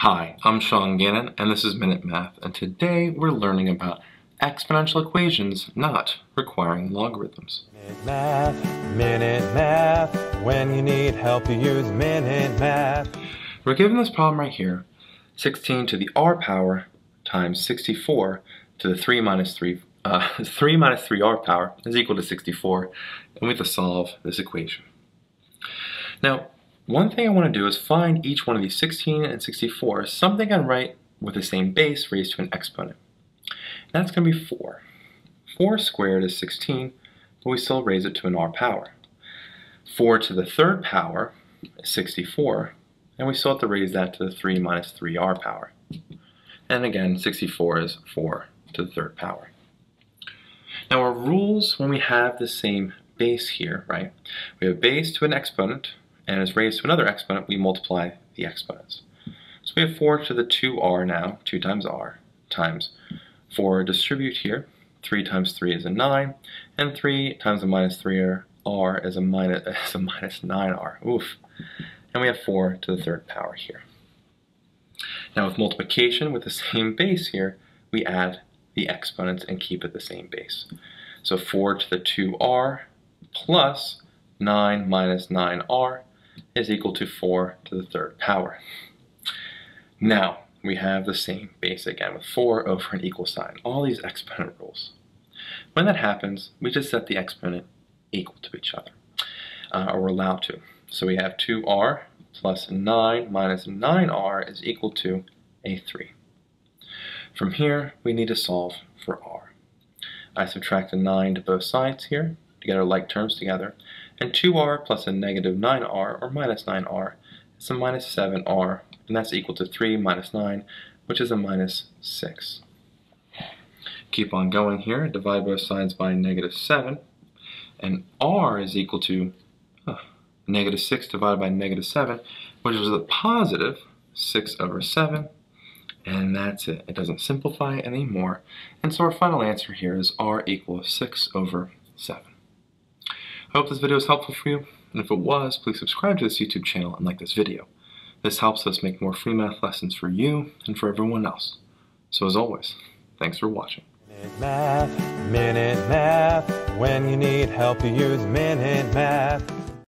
Hi, I'm Sean Gannon, and this is Minute Math, and today we're learning about exponential equations not requiring logarithms. Minute Math, when you need help you use Minute Math. We're given this problem right here, 16 to the r power times 64 to the 3 minus 3r power is equal to 64, and we have to solve this equation. Now, one thing I want to do is find each one of these 16 and 64, something I write with the same base raised to an exponent. And that's going to be 4. 4 squared is 16, but we still raise it to an r power. 4 to the third power is 64, and we still have to raise that to the 3 minus 3r power. And again, 64 is 4 to the third power. Now our rules when we have the same base here, right? We have base to an exponent, and it's raised to another exponent, we multiply the exponents. So we have 4 to the 2r now, 2 times r, times 4 distribute here, 3 times 3 is a 9, and 3 times a minus 3r is a minus 9r, oof. And we have 4 to the third power here. Now with multiplication with the same base here, we add the exponents and keep it the same base. So 4 to the 2r plus 9 minus 9r is equal to 4 to the third power. Now, we have the same base again with 4 over an equal sign, all these exponent rules. When that happens, we just set the exponent equal to each other, or we're allowed to. So we have 2r plus 9 minus 9r is equal to a 3. From here, we need to solve for r. I subtract a 9 to both sides here to get our like terms together, and 2r plus a negative 9r, or minus 9r, is a minus 7r, and that's equal to 3 minus 9, which is a minus 6. Keep on going here, divide both sides by negative 7, and r is equal to negative 6 divided by negative 7, which is a positive 6 over 7, and that's it. It doesn't simplify anymore, and so our final answer here is r equals 6 over 7. I hope this video was helpful for you, and if it was, please subscribe to this YouTube channel and like this video. This helps us make more free math lessons for you and for everyone else. So as always, thanks for watching. Minute Math, when you need help you use Minute Math.